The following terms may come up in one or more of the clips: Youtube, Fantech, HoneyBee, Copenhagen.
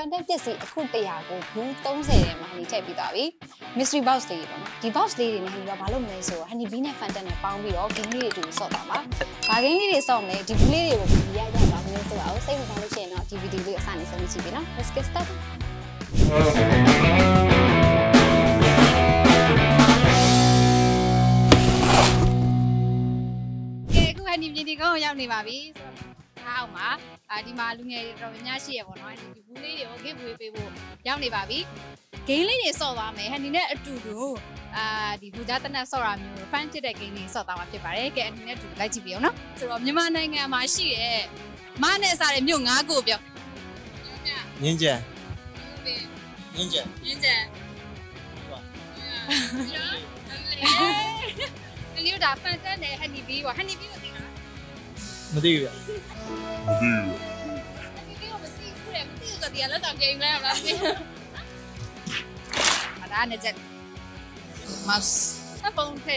content ပစ္စည်း အခု 100 ကို view 30 ထဲမှာ honey ထည့်ပြီးသွားပြီ mystery box လေးတွေပေါ့နော်ဒီ box လေးတွေနဲ့ honey ဘာလုပ်မလဲဆိုတော့ honey bee နဲ့ fan နဲ့ပေါင်းပြီးတော့ game လေးတွေအတူဆော့တာပါ bargain လေးတွေဆော့မယ်ဒီ blue လေးတွေကို video ရိုက်ရတာမျိုးဆိုတော့စိတ်ဝင်စားလို့ရှိရင်တော့ဒီ video လေးအစနေဆုံးကြည့်ပြီနော် let's get started Madeira. Madeira. Ready? 1, 2, 3. I'm not sure. What? I came in my stars and I'm sure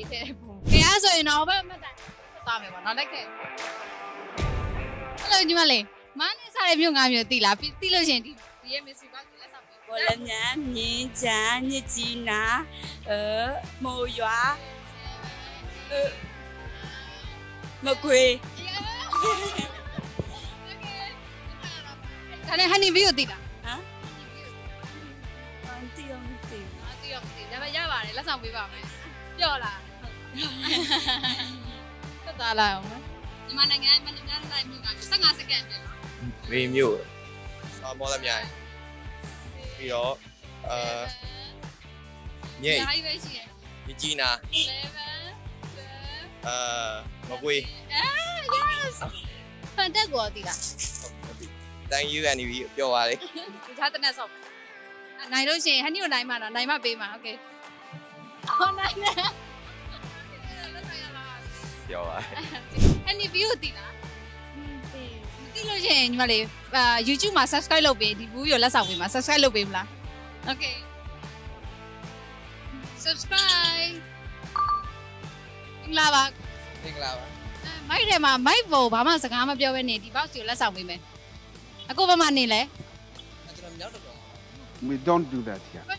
you did. Yes, I know, but I'm not okay. Hello, Jimali. Man is I have young, I'm your dealer. Diligent. Bologna, Ninja, Nitina, Moya McQuay. And a honey beauty. Let's not be about it. Yola. You want to get us again? We knew. More than I. We all. Yeah, Gina. Yes. Fantastic. Thank you, and you, your wife. I don't say, and you, Naima, and Naima Bima, okay. Any beauty? YouTube must subscribe to me. You must subscribe to me. Okay. Subscribe. Lava. My dema, my bow, Bama Sakama Biovanity, about you last women. I go for money. We don't do that here. But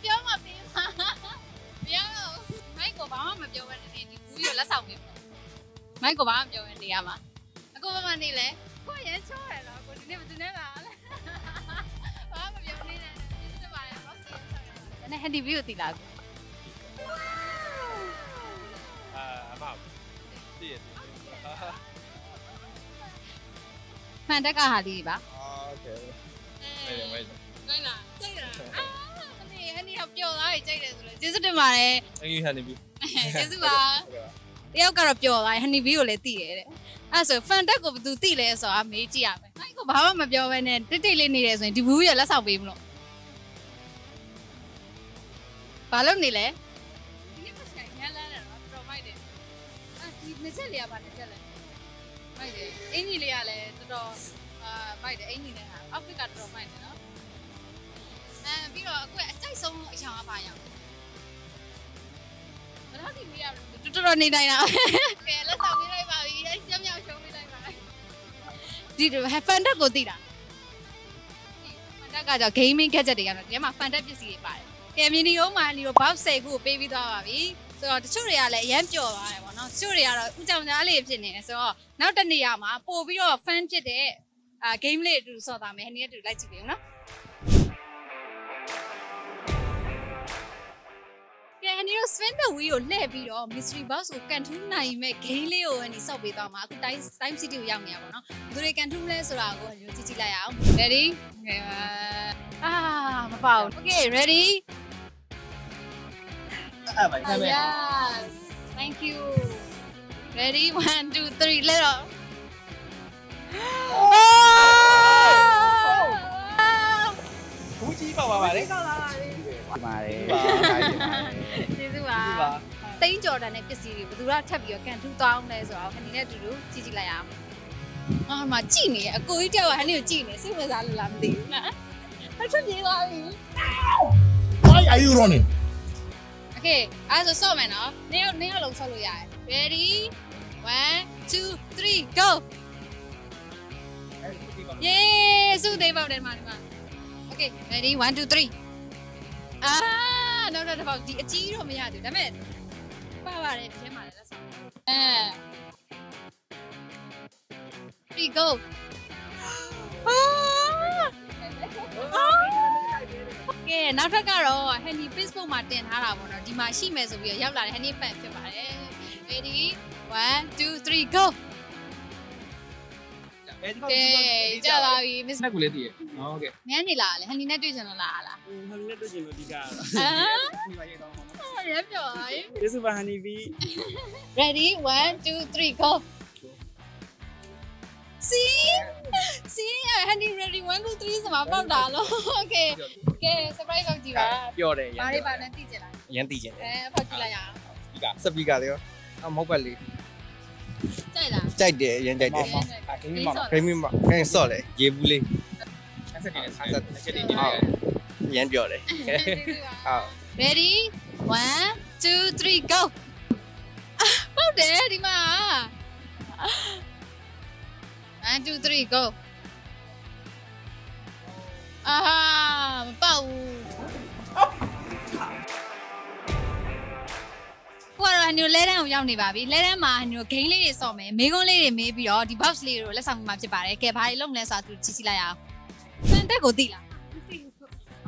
Michael, I'm doing the Yama. I go over Manila. Oh, yes, sure. I would never do that. And a handy beauty lab. About theater. Mandaka Haliba. Okay. Wait. Any of your life, this is my honeybee. This is why the alcohol of your life, honeybee. As a fan, I go to Tile, so I made you up. I go home of your and the daily needs and do you less of him. Follow me, eh? But how do we have to do it? Okay, let's have it. mystery box can do make Galeo and so with time city young. Do they can do less ready? About okay, ready? Yes, thank you. Ready? 1, 2, 3, let off. Thank you, Jordan. If you see, but you have your can do down as well. And you have to do Gigi Layam. Oh, my genie, a good deal. I knew genius. It was unlovely. Why are you running? Okay, as a sawman off, nail of Soluya. Ready? 1, 2, 3, go. Yay, so they bought it, man. Okay, ready? 1, 2, 3. No, not about the Achiro Miyadu, damn it. Power it, Gemma. We go. Okay, not a caro, Henny Pisco Martin Harabon or Dimashi Mesovia, Yavla, Henny Pet. Ready? 1, 2, 3, go. Okay, Jalawi, Miss Magulati. Okay. Nanila, Henny Natijan Lala. This is a honeybee. Ready? 1, 2, 3, go. See? See? Honey, ready? 1, 2, 3 is my phone. Okay. Okay, surprise of Diva. You're a Yanti. Sapika, I'm mobile. Ready? 1, 2, 3, go. Oh, daddy, ma. 1, 2, 3, go. Ah, bow. What are you letting Yamni Babi? Let a man, your king lady saw me. Megon lady, maybe all the buffs lady, or less on Matibare, kept high longness out to Chisilaya. Santa Godilla.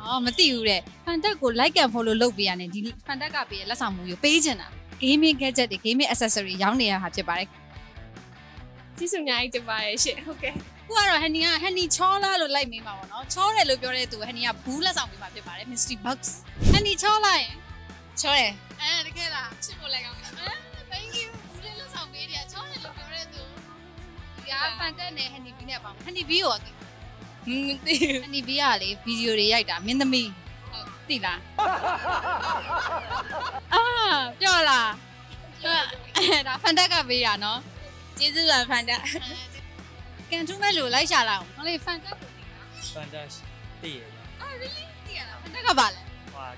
Oh, Matilde. Fantaco like a follow Lobian and Fantacapi, Lasamu, your pageana. Came in, catch at the game accessory, Yamni Hatchabare. This is night to buy shit, okay. What are Hania, Henny Chola, or like me, Mamma? Chola look your head to Hania Pula, something about the bar, mystery bugs. Henny Chola. Chola. Thank you. Really?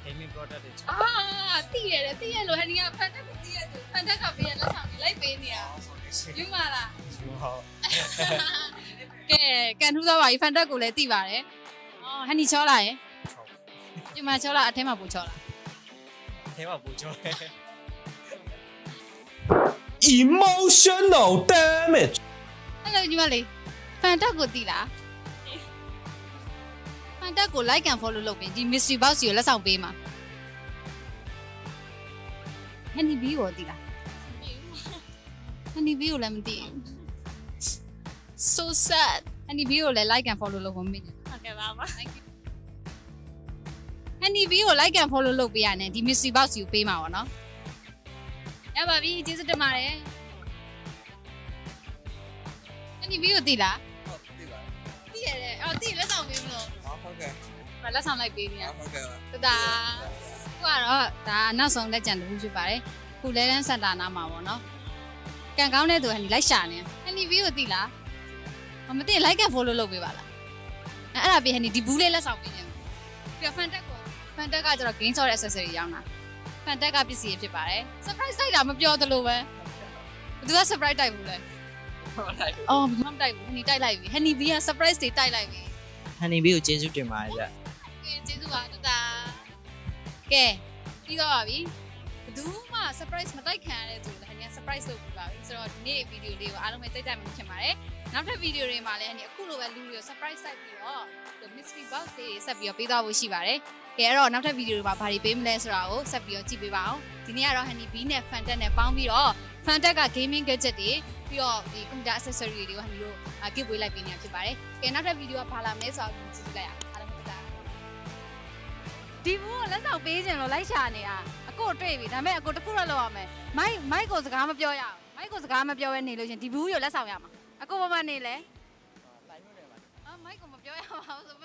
Gaming product. Tia, Henny, emotional damage. Hello, Jimali. Fantaco like and follow Loki. The mystery boss you less out Bema. HoneyBee or Dila? HoneyBee or Lemdi. So sad. HoneyBee or like and follow Loki. Okay, Baba. Thank you. HoneyBee or like and follow Loki and the mystery boss you pay my honor. Yeah, Babi, it is a demare. HoneyBee or Dila? Oh, Dila, that's how we know. Okay. But that's not like baby. Okay. Now song legend who's by who let and Santana Mawano. Can go to any like Shani. Any view of Dila? I'm a day like a follow Lobivala. I'll be any debula something. Your Fantaco, gains or accessory Yana. Fantaca PCF. Surprise, I'm a pure the lower. Do that surprise I would. Oh, belum type. Honeybee ha surprise day type like me. Honeybee jeju timai ja. Jeju ba ta. Okay. Pi do ba bi. Du ma surprise ma type khan ya le so hania surprise lo ba bi. So ni video le ko aalom mai type ma chin ma le. Nauk thap video re ma le hania akhu lo ba lu lo surprise type pi lo mystery box le set pi do pi do wo shi ba le. Okay, aro nauk thap video re ma ba ri pe ma le so ra ko set pi do ji pe ba aw. Di ni aro Honeybee ne fan tat ne paung pi do. Fantaga gaming gadget de pi yo di computer accessory de ko hani lo give away like pin ya phit pare. Ke nauk thap video ba la mle so ji lai ya. Aalom mai ta. Di bu ko let saw pe chin lo lai sha ne ya. Ako twei bi da mae ako taku ra lo ya mae. Mic ko saga ma pyo ya. Mic ko saga ma pyo we ne lo chin di bu yo let saw ya ma. Ako ba ma ne le. Mic ko ma pyo ya ma so